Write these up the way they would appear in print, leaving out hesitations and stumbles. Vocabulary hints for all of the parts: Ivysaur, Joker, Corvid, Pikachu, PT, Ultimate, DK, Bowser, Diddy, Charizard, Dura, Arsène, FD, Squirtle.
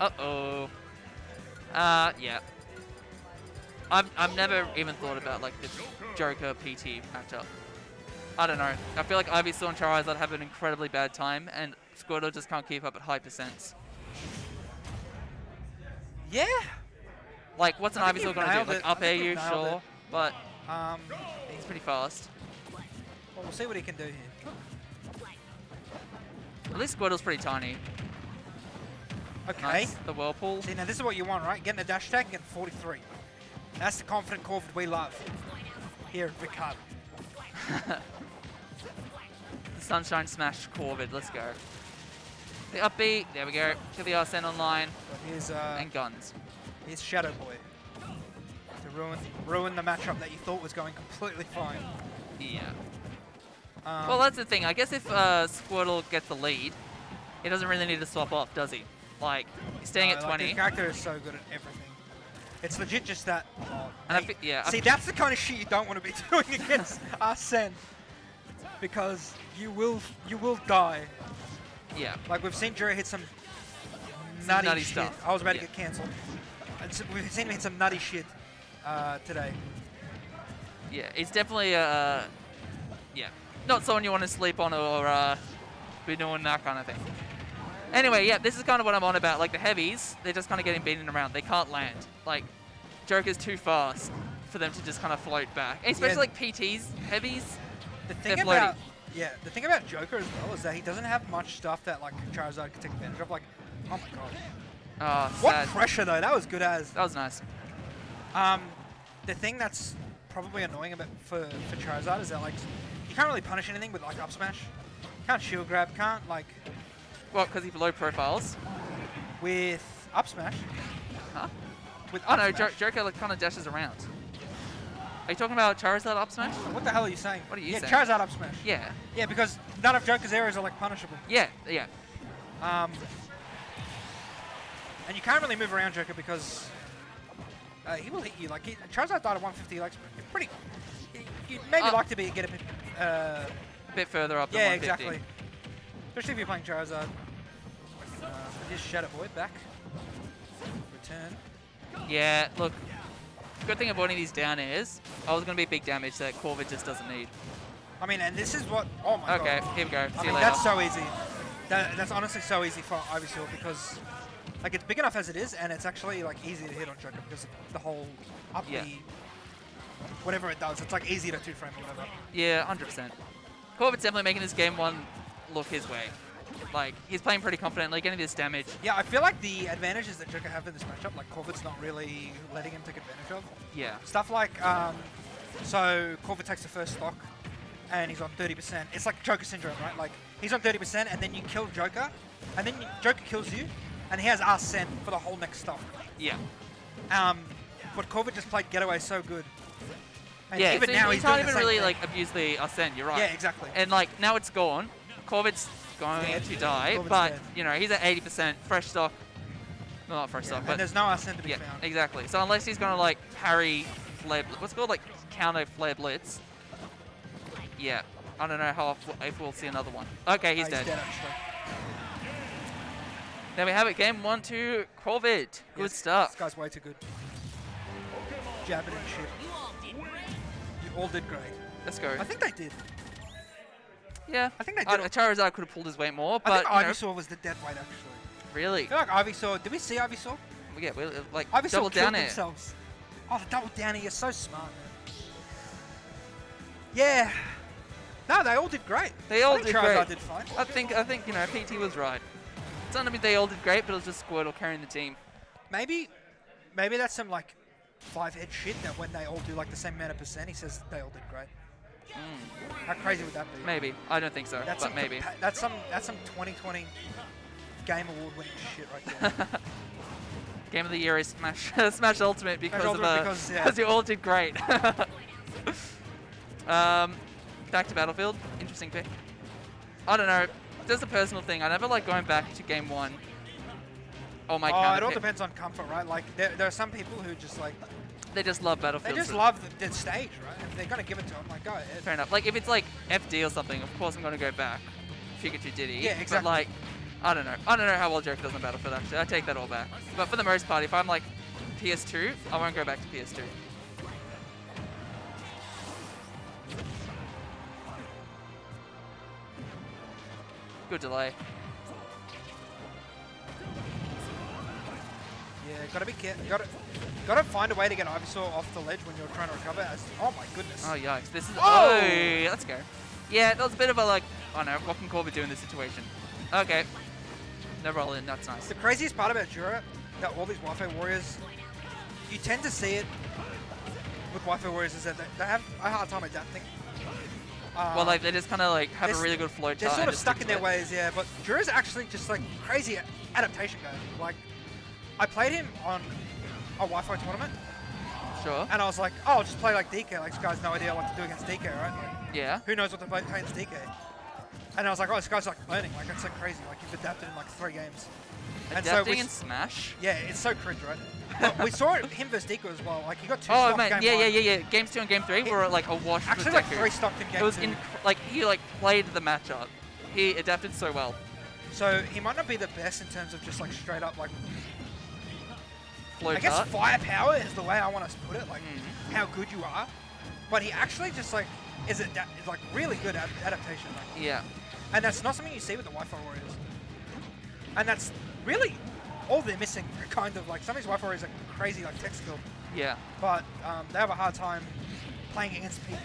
Uh-oh. Yeah. I've never even thought about, like, this Joker PT matchup. I don't know. I feel like Ivysaur and Charizard have an incredibly bad time, and Squirtle just can't keep up at high percents. Yeah! Like, what's an Ivysaur gonna do? Like, up air you, sure, but he's pretty fast. Well, we'll see what he can do here. At least Squirtle's pretty tiny. Okay. Nice. The whirlpool. See, now this is what you want, right? Getting a dash attack and getting 43. That's the confident Corvid we love here at Ricardo. The Sunshine Smash Corvid. Let's go. The upbeat. There we go. Kill the Arsène online. Here's, and guns. Here's Shadow Boy to ruin the matchup that you thought was going completely fine. Yeah. Well, that's the thing. I guess if Squirtle gets the lead, he doesn't really need to swap off, does he? Like, he's staying at 20. His character is so good at everything. It's legit just that. See, that's the kind of shit you don't want to be doing against Arsène, because you will die. Yeah. Like, we've seen Dura hit some nutty stuff. I was about to get cancelled. We've seen him hit some nutty shit today. Yeah, it's definitely not someone you want to sleep on or be doing that kind of thing. Anyway, yeah, this is kind of what I'm on about. Like, the heavies, they're just kind of getting beaten around. They can't land. Like, Joker's too fast for them to just kind of float back. And especially, like, PTs, heavies, they're floating. The thing about Joker as well is that he doesn't have much stuff that, like, Charizard can take advantage of. Like, oh, my God. Oh, sad. What pressure, though. That was good as. That was nice. The thing that's probably annoying about for Charizard is that, like, you can't really punish anything with, like, up smash. Can't shield grab, can't, like... Well, because he low profiles. With up smash? Huh? With up smash. Joker like, kind of dashes around. Are you talking about Charizard up smash? What the hell are you saying? What are you saying? Charizard up smash. Yeah. Yeah, because none of Joker's areas are like punishable. Yeah, yeah. And you can't really move around Joker because he will hit you. Like Charizard died at 150. Like pretty. You'd maybe like to get a bit. A bit further up. Yeah, than 150. Exactly. Especially if you're playing Charizard. Here's Shadow Boy back. Return. Yeah, look. Good thing avoiding these down airs. I was going to be big damage that Corvid just doesn't need. I mean, and this is what... Oh, my God. Okay, here we go. See you later. That's so easy. That's honestly so easy for Ivysaur because... Like, it's big enough as it is, and it's actually, like, easy to hit on Joker because of the whole up the... Whatever it does. It's, like, easy to two-frame or whatever. Yeah, 100%. Corvid's definitely making this game one... look his way. Like, he's playing pretty confidently, getting this damage. Yeah, I feel like the advantages that Joker have in this matchup, like Corvid's not really letting him take advantage of. Yeah. Stuff like, so Corvid takes the first stock, and he's on 30%. It's like Joker syndrome, right? Like, he's on 30%, and then you kill Joker, and then Joker kills you, and he has Arsène for the whole next stock. Yeah. But Corvid just played Getaway so good. And yeah, even so now he can't even really, like, abuse the Arsène, you're right. Yeah, exactly. And, like, now it's gone. Corvid's going to die, Corvid's dead. You know, he's at 80%, fresh stock. Well, not fresh stock, but... And there's no Arsène to be found. Exactly. So unless he's going to, like, parry Flare Blitz... What's it called, like, counter Flare Blitz? Yeah. I don't know how if we'll see another one. Okay, he's dead. There we have it. Game 1-2, Corvid. Good stuff. This guy's way too good. Jabbing and shit. You all did great. Let's go. I think they did. Yeah, I think they did. Charizard could have pulled his weight more, but I think Ivysaur was the dead weight actually. Really? I feel like Ivysaur. Did we see Ivysaur? Yeah, we like Ivysaur double down air. Themselves. Oh, the double down air. You're so smart, man. Yeah. No, they all did great. They all did great. Charizard did fine. I think you know PT was right. It's not that they all did great, but it was just Squirtle carrying the team. Maybe that's some like five-head shit that when they all do like the same amount of percent, he says they all did great. Mm. How crazy would that be? Maybe. I don't think so, that's but maybe. That's some 2020 Game Award winning shit right there. Game of the Year is Smash Ultimate because you all did great. Back to Battlefield. Interesting pick. I don't know. There's a personal thing. I never like going back to Game 1. Oh, my God. It all depends on comfort, right? Like, there are some people who just like... They just love Battlefield. They just love the stage, right? If they're going to give it to them, like, go ahead. Fair enough. Like, if it's, like, FD or something, of course I'm going to go back. Pikachu Diddy. Yeah, exactly. But, like, I don't know. I don't know how well Joker does on Battlefield, actually. I take that all back. But for the most part, if I'm like PS2, I won't go back to PS2. Good delay. Yeah, gotta be careful. Gotta find a way to get Ivysaur off the ledge when you're trying to recover. Oh my goodness. Oh yikes. This is. Oh! Let's go. Yeah, that was a bit of a like. Oh no, what can Corvid do in this situation? Okay. No roll in, that's nice. The craziest part about Dura, that all these Wi-Fi warriors, you tend to see it with Wi-Fi warriors, is that they have a hard time adapting. Well, like, they just kind of like have a really good flow chart. They're sort of stuck in their ways, yeah. But Dura's actually just like crazy adaptation guy. Like, I played him on a Wi-Fi tournament. Sure. And I was like, oh, I'll just play like DK. Like, this guy's no idea what to do against DK, right? Like, yeah. Who knows what to play against DK? And I was like, oh, this guy's like learning. Like, it's like crazy. Like, you've adapted in like 3 games. Adapting in Smash? Yeah, it's so cringe, right? But we saw it, him versus Dika as well. Like, he got 2 stocked. Oh, man, yeah. Games 2 and game 3 were like a wash with Deku. Actually, like 3 stocked in game 2. It was like, he like played the matchup. He adapted so well. So, he might not be the best in terms of just like straight up like... Flow I guess art. Firepower is the way I want to put it, like how good you are. But he actually just like is like really good at adaptation. Like. Yeah. And that's not something you see with the Wi-Fi warriors. And that's really all they're missing, kind of like some of these Wi-Fi warriors are crazy like tech skill. Yeah. But they have a hard time playing against people.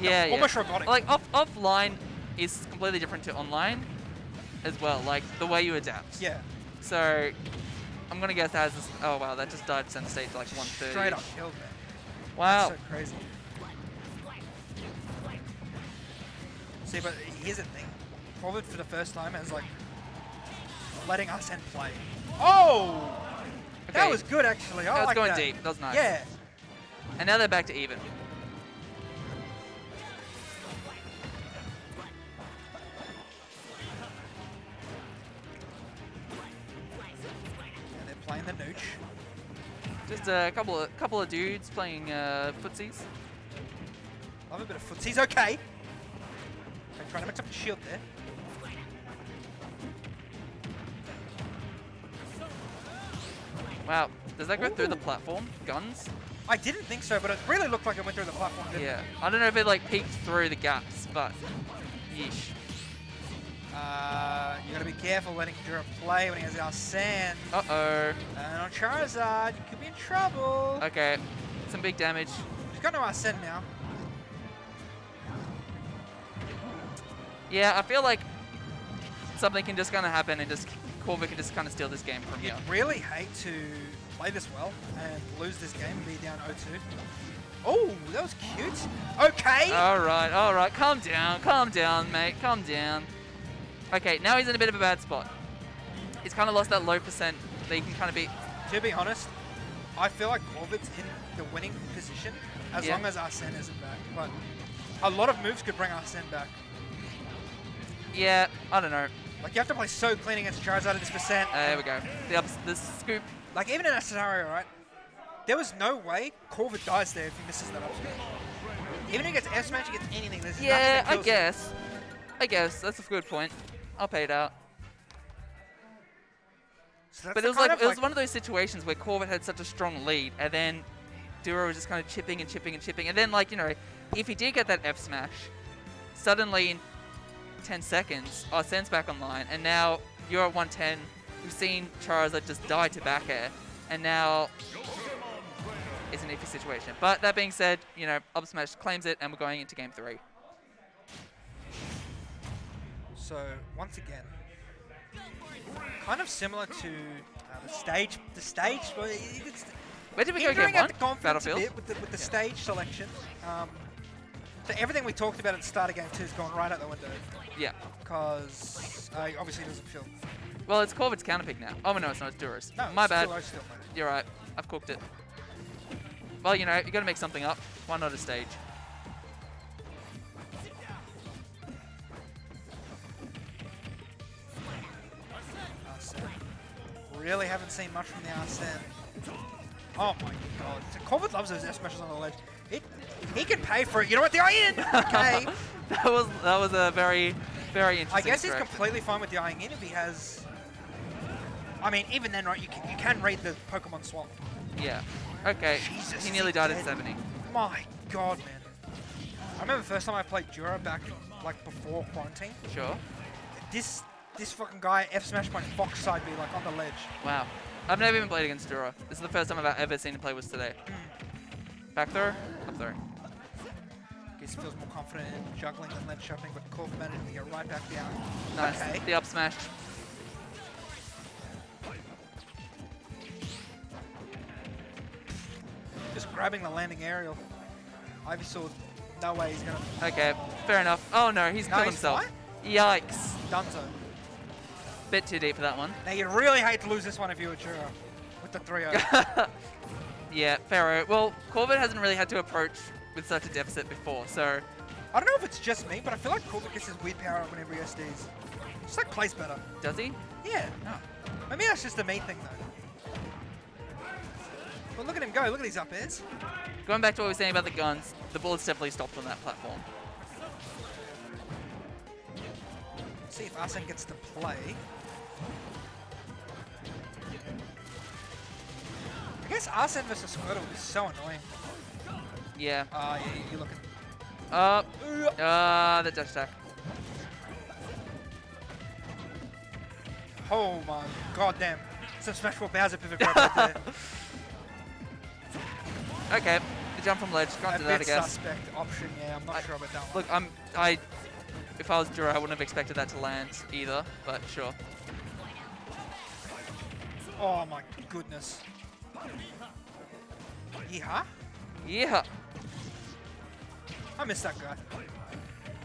Yeah. Almost robotic. Like offline is completely different to online as well. Like the way you adapt. Yeah. So. I'm going to guess that has this... Oh, wow, that just died Sense State to like 130. Straight up killed, man. Wow. That's so crazy. See, but here's the thing. Corvid for the first time is like... letting Arsène play. Oh! Okay. That was good, actually. I like that. That was going deep. That was nice. Yeah. And now they're back to even. Playing the nooch. Just a couple of dudes playing footsies. Love a bit of footsies, okay. I'm trying to mix up the shield there. Wow, does that go through the platform? Guns? I didn't think so, but it really looked like it went through the platform. Yeah, I don't know if it like peeked through the gaps, but yeesh. You gotta be careful letting Dura play when he has Arsène. Uh-oh. And on Charizard, you could be in trouble. Okay, some big damage. He's got no Arsène now. Yeah, I feel like something can just kind of happen and just Corvid can just kind of steal this game from you. I really hate to play this well and lose this game and be down 0-2. Oh, that was cute. Okay. All right. Calm down, mate. Calm down. Okay, now he's in a bit of a bad spot. He's kind of lost that low percent that he can kind of beat. To be honest, I feel like Corvid's in the winning position as long as Arsène isn't back. But a lot of moves could bring Arsène back. Yeah, I don't know. Like, you have to play so clean against Charizard at this percent. There we go. The scoop. Like, even in that scenario, right? There was no way Corvid dies there if he misses that up. Even if he gets F smash, he gets anything. Yeah, I guess. I guess. That's a good point. I'll pay it out. So but it was like it was one of those situations where Corvid had such a strong lead, and then Dura was just kind of chipping, and then like, you know, if he did get that F smash, suddenly in 10 seconds, Arsene's back online, and now you're at 110. We've seen Charizard just die to back air, and now it's an iffy situation. But that being said, you know, up smash claims it, and we're going into game 3. So once again, kind of similar to the stage. Where did we go again? Battlefield with the stage selection. So everything we talked about at the start of game 2 has gone right out the window. Yeah. Because obviously it doesn't feel. Well, it's Corvid's counterpick now. Oh no, it's not. It's Dura's. No, my bad. Still you're right. I've cooked it. Well, you know, you got to make something up. Why not a stage? Really haven't seen much from the Arsène. Oh my god. So Corvid loves those S-smashes on the ledge. He can pay for it. You know what? The iron! Okay. That was a very very interesting. I guess he's completely fine with dying in if he has... I mean, even then, right, you can read the Pokemon Swamp. Yeah. Okay. Jesus, he nearly died at 70. My God, man. I remember the first time I played Dura back, like, before quarantine. Sure. This fucking guy F-smashed my box side B, like, on the ledge. Wow. I've never even played against Dura. This is the first time I've ever seen him play was today. Back throw? Up throw. Guess he feels more confident in juggling than ledge shopping, but Corvid managed to get right back down. Nice. Okay. The up smash. Just grabbing the landing aerial. Ivysaur, no way he's gonna... Okay, fair enough. Oh no, he's killed himself. What? Yikes. Dunzo. Bit too deep for that one. Now you really hate to lose this one if you were Dura with the 3-0. Yeah, Pharaoh. Well, Corvid hasn't really had to approach with such a deficit before, so... I don't know if it's just me, but I feel like Corvid gets his weird power up whenever he SDs. Just like plays better. Does he? Yeah. No. Maybe that's just a me thing though. But look at him go, look at these up airs. Going back to what we were saying about the guns, the bullets definitely stopped on that platform. Let's see if Arsène gets to play. I guess Arsène versus Squirtle is so annoying. Yeah. Yeah, you look at... the dash attack. Oh my god damn. Some smashable Bowser pivot grab right there. Okay, the jump from ledge, can't do that, I guess. Suspect option, yeah, I'm not sure about that one. Look, if I was Dura, I wouldn't have expected that to land either, but sure. Oh my goodness. Yeehaw? Yeah. I miss that guy.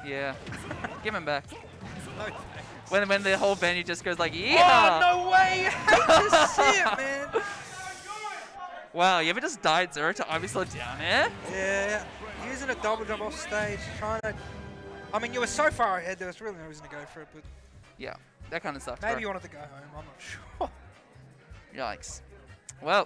Yeah. Give him back. No, when the whole venue just goes like, yeah. Oh, no way! You hate to see it, man! Wow, you ever just died Zero to Ivysaur down here? Yeah, using a double jump off stage, trying to... I mean, you were so far ahead, there was really no reason to go for it, but... Yeah, that kind of sucked. Maybe you wanted to go home, I'm not sure. Yikes. Well...